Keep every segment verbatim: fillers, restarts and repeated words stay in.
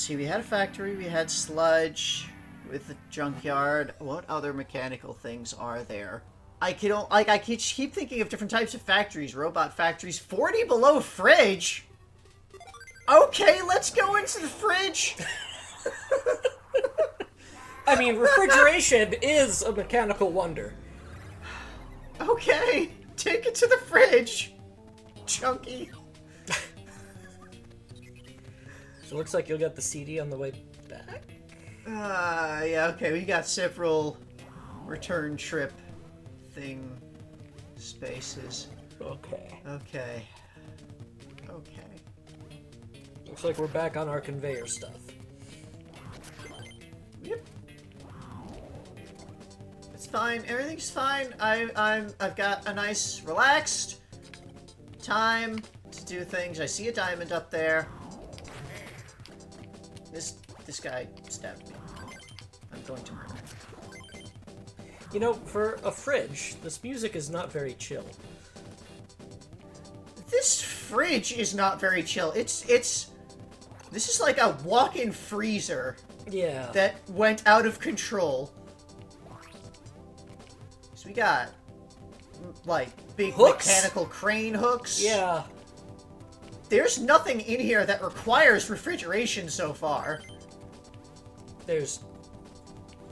Let's see, we had a factory, we had sludge with the junkyard. What other mechanical things are there? I can like I keep thinking of different types of factories. Robot factories, forty below fridge. Okay, let's go into the fridge. I mean, refrigeration is a mechanical wonder. Okay, take it to the fridge, Chunky. So it looks like you'll get the C D on the way back? Uh, yeah, okay, we got several return trip thing spaces. Okay. Okay. Okay. Looks like we're back on our conveyor stuff. Yep. It's fine. Everything's fine. I, I'm, I've got a nice, relaxed time to do things. I see a diamond up there. This this guy stabbed me. I'm going to murder him. You know, for a fridge, this music is not very chill. This fridge is not very chill. It's it's this is like a walk-in freezer. Yeah. That went out of control. So we got like big hooks? Mechanical crane hooks. Yeah. There's nothing in here that requires refrigeration so far. There's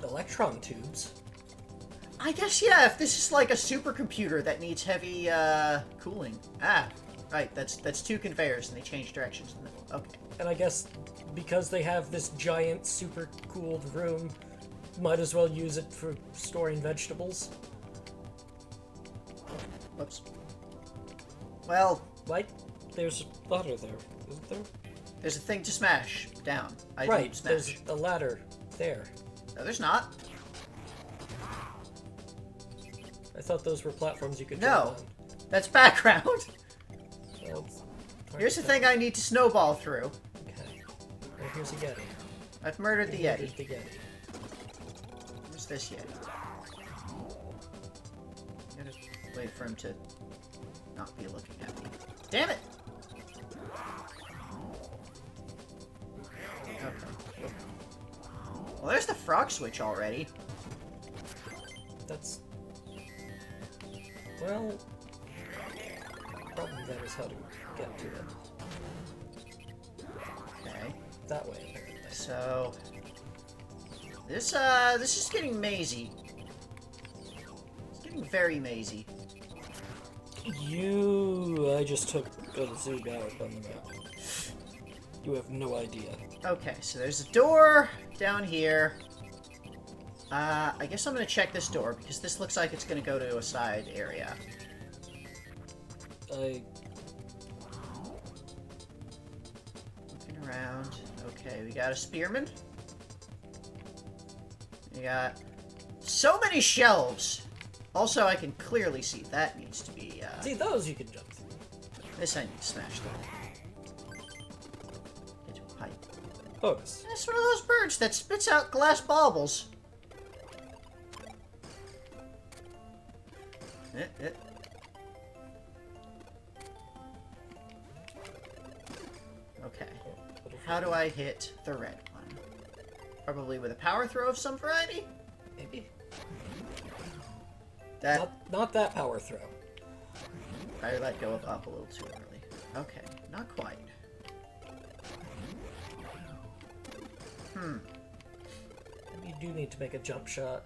electron tubes. I guess, yeah, if this is like a supercomputer that needs heavy uh, cooling. Ah, right, that's that's two conveyors and they change directions in the middle. Okay. And I guess because they have this giant super cooled room, might as well use it for storing vegetables. Whoops. Well, like, there's a ladder there, isn't there? There's a thing to smash down. I right, smash. There's a ladder there. No, there's not. I thought those were platforms you could No, that's background. Well, here's the thing I need to snowball through. Okay. Well, here's a Yeti. I've murdered the Yeti. the Yeti. Where's this Yeti? I'm gonna wait for him to not be looking at me. Damn it! Well, there's the frog switch already. That's... Well... Probably that is how to get to it. Okay. That way, apparently. So... This, uh, this is getting mazy. It's getting very mazy. You... I just took a zoo out on the map. You have no idea. Okay, so there's a door down here. Uh, I guess I'm gonna check this door, because this looks like it's gonna go to a side area. I... Looking around. Okay, we got a spearman. We got... So many shelves! Also, I can clearly see that needs to be, uh... See, those you can jump through. This I need to smash though. Focus. That's one of those birds that spits out glass baubles. Eh, eh. Okay. How do I hit the red one? Probably with a power throw of some variety? Maybe. That... Not, not that power throw. I let go of up a little too early. Okay, not quite. Hmm. You do need to make a jump shot.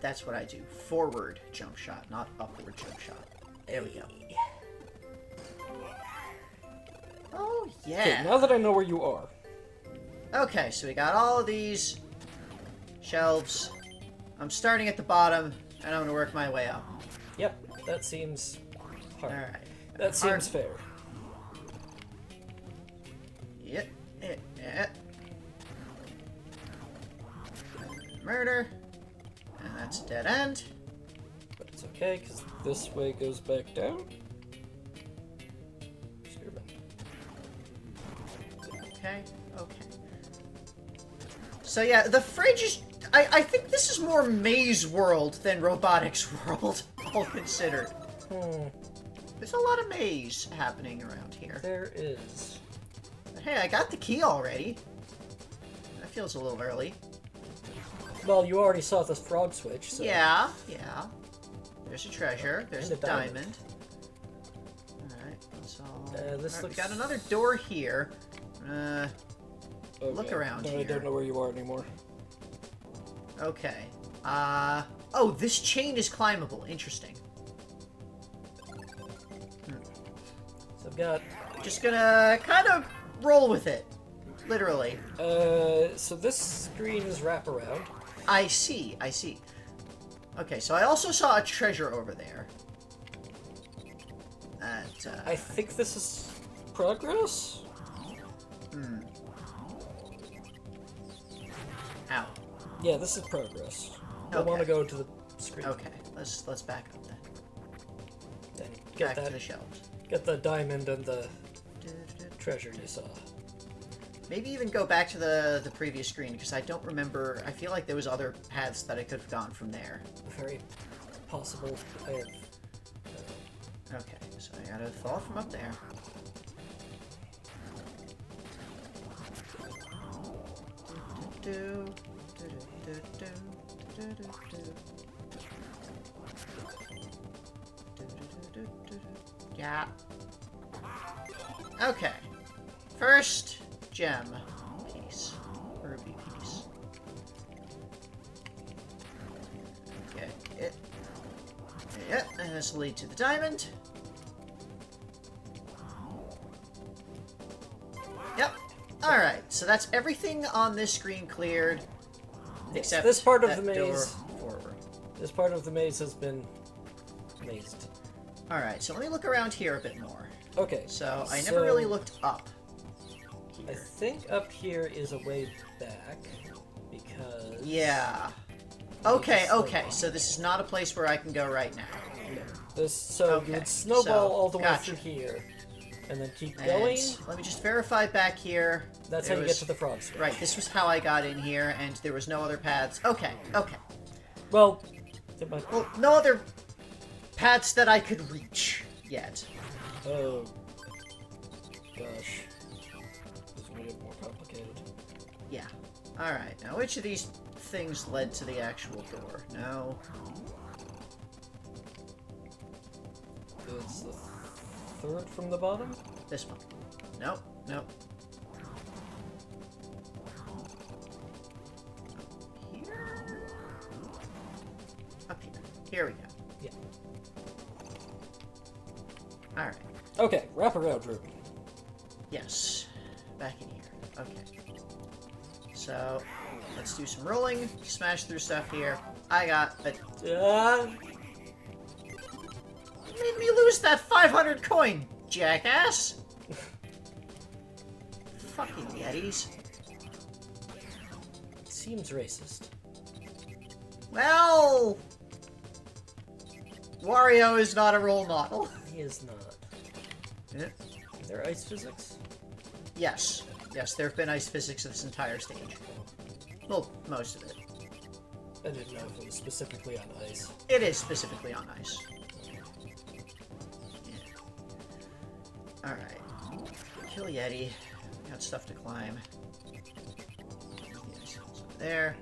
That's what I do. Forward jump shot, not upward jump shot. There we go. Oh, yeah. Okay, now that I know where you are. Okay, so we got all of these shelves. I'm starting at the bottom, and I'm going to work my way up. Yep, that seems hard. All right. That hard. Seems fair. Yep, yep, yep. Murder. And that's a dead end. But it's okay, because this way goes back down. Spearman. Okay, okay. So yeah, the fridge is... I, I think this is more Maze World than Robotics World, all considered. Hmm. There's a lot of maze happening around here. There is. But hey, I got the key already. That feels a little early. Well, you already saw this frog switch, so... Yeah, yeah. There's a treasure. There's a, a diamond. diamond. Alright, that's all... Uh, this all right, looks... we got another door here. Uh... Okay. Look around no, here. I don't know where you are anymore. Okay. Uh... Oh, this chain is climbable. Interesting. Hmm. So I've got... Just gonna kind of roll with it. Literally. Uh, so this screen is wraparound. I see, I see. Okay, so I also saw a treasure over there. That, uh... I think this is progress? Hmm. Ow. Yeah, this is progress. I okay. want to go to the screen. Okay, let's let's back up then. then get back that, to the shelves. Get the diamond and the treasure you saw. Maybe even go back to the, the previous screen, because I don't remember... I feel like there was other paths that I could have gone from there. Very possible. I have, uh, okay, so I gotta fall from up there. Do, do, do, do, do, do, do, do. Yeah. Okay. First gem piece. Ruby piece. Okay. It. Yep. Yeah. And this will lead to the diamond. Alright, so that's everything on this screen cleared, except this part of the maze. Forward. This part of the maze has been mazed. Alright, so let me look around here a bit more. Okay. So I never so really looked up here. I think up here is a way back, because... Yeah. Okay, okay, so this is not a place where I can go right now. No. This, so okay. you would snowball so, all the gotcha. way through here. And then keep and going. Let me just verify back here. That's there how you was, get to the frog switch. Right, this was how I got in here, and there was no other paths. Okay, okay. Well, might... well no other paths that I could reach yet. Oh, gosh. This is going to get more complicated. Yeah. Alright, now which of these things led to the actual door? No. It's the... Third from the bottom? This one. Nope. Nope. Up here? Up here. Here we go. Yeah. Alright. Okay. Wrap around, Ruby. Yes. Back in here. Okay. So, let's do some rolling. Smash through stuff here. I got a... Uh... made me lose that five hundred coin, jackass! Fucking Yetis. Seems racist. Well... Wario is not a role model. He is not. Yeah. Is there ice physics? Yes. Yes, there have been ice physics of this entire stage. Well, most of it. I didn't know if it was specifically on ice. It is specifically on ice. Alright. Kill Yeti. Got stuff to climb. Yes, there.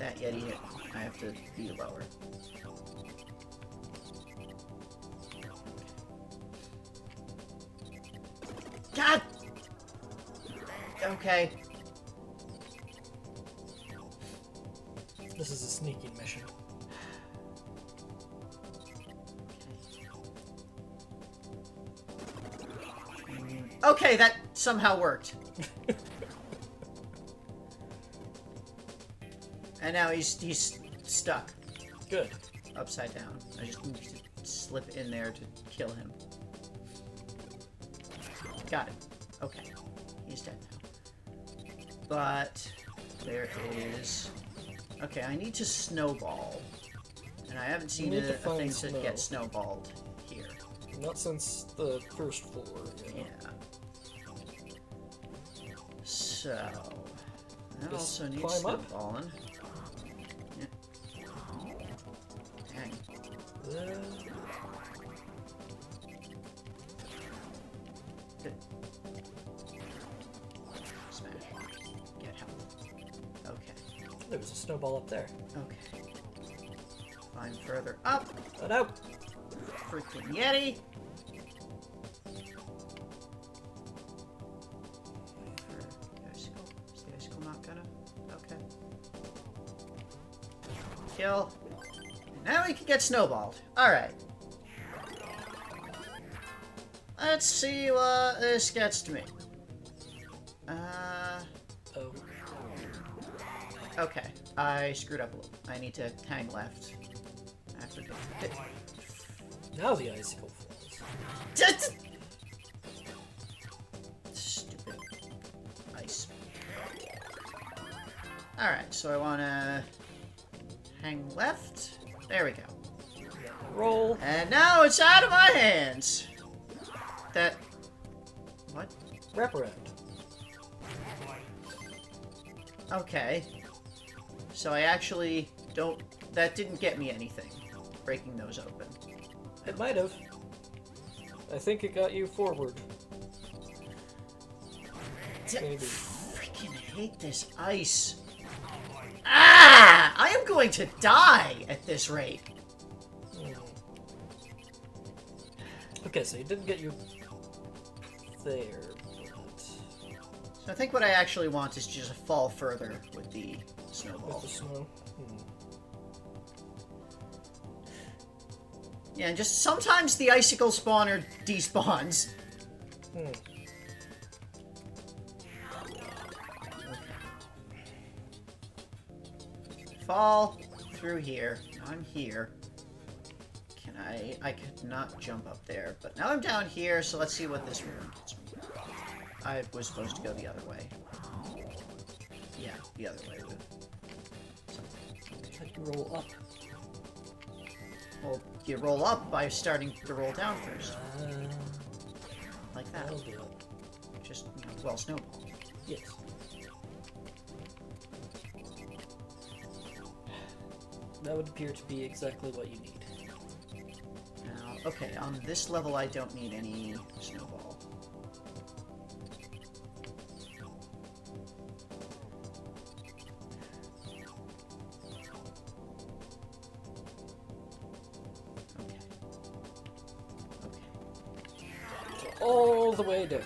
That Yeti hit. I have to be lower. God! Okay. This is a sneaky mission. Okay, that somehow worked. And now he's he's stuck. Good. Upside down. I just need to slip in there to kill him. Got it. Okay. He's dead now. But there is... Okay, I need to snowball. And I haven't seen a, a thing snow. to get snowballed here. Not since the first floor. Yeah. yeah. So, that Just also needs snowballing. Yeah. Dang. Uh, Good. There was a snowball up there. Okay. Climb further up. Oh no! Freaking Yeti! Kill. And now we can get snowballed. Alright. Let's see what this gets to me. Uh. Oh. Okay. I screwed up a little. I need to hang left. After the hit. Now the icicle falls. Stupid ice. Alright, so I wanna. Hang left. There we go. Roll. And now it's out of my hands. That. What? Wraparound. Okay. So I actually don't. That didn't get me anything. Breaking those open. It might have. I think it got you forward. D- Maybe. Freaking hate this ice. Ah! I am going to die at this rate. Okay, so you didn't get you there, but... So I think what I actually want is to just fall further with the snowball. With the snow. Hmm. Yeah, and just sometimes the icicle spawner despawns. Hmm. Fall through here. Now I'm here. Can I? I could not jump up there, but now I'm down here, so let's see what this room gets me. I was supposed to go the other way. Yeah, the other way. Something. Like you roll up. Well, you roll up by starting to roll down first. Like that. Just, you know, well, snowball. Yes. That would appear to be exactly what you need. Now, okay, on this level I don't need any snowball. Okay. Okay. So all the way down.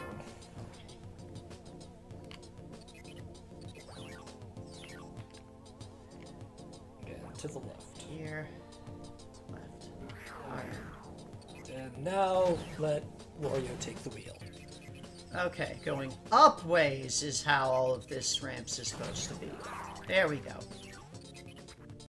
To the left. Here. Left. Alright. And now let Wario take the wheel. Okay, going up ways is how all of this ramps is supposed to be. There we go.